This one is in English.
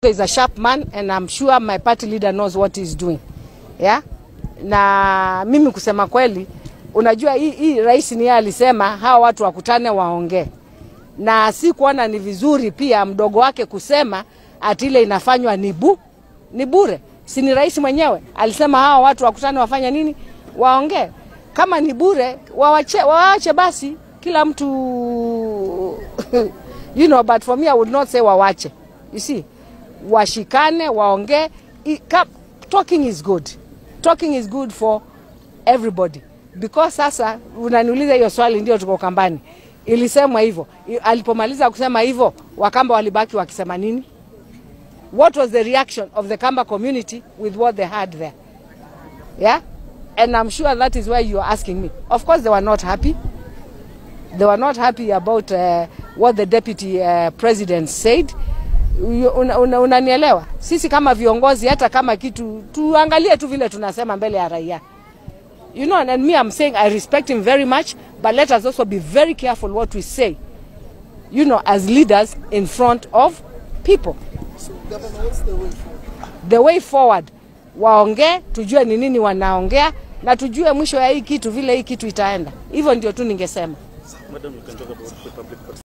He's a sharp man and I'm sure my party leader knows what he's doing. Yeah? Na mimi kusema kweli, unajua hii rais ni alisema hawa watu wakutane waongee. Na si kuona ni vizuri pia mdogo wake kusema ati ile inafanywa ni bure. Si ni rais mwenyewe alisema hawa watu wakutane wafanya nini? Waongee. Kama ni bure, waache basi kila mtu you know, but for me I would not say waache. You see? Washikane, waonge. Talking is good for everybody. Because sasa, unaniuliza hiyo swali ndio tuko kambani. Ilisemwa hivyo. Alipomaliza kusema hivyo, Wakamba walibaki wakisema nini? What was the reaction of the Kamba community with what they had there? Yeah? And I'm sure that is why you are asking me. Of course they were not happy. They were not happy about what the deputy president said. Unanielewa? Sisi kama viongozi hata kama kitu tuangalie tu vile tunasema mbele ya raia. You know, and me I'm saying I respect him very much, but let us also be very careful what we say. You know, as leaders in front of people. So, Governor, what's the way forward? The way forward, waongee, tujue ni nini wanaongea na tujue mwisho ya hii kitu vile hii kitu itaenda. Hivyo ndio tu ningesema. Madam, you can talk about the public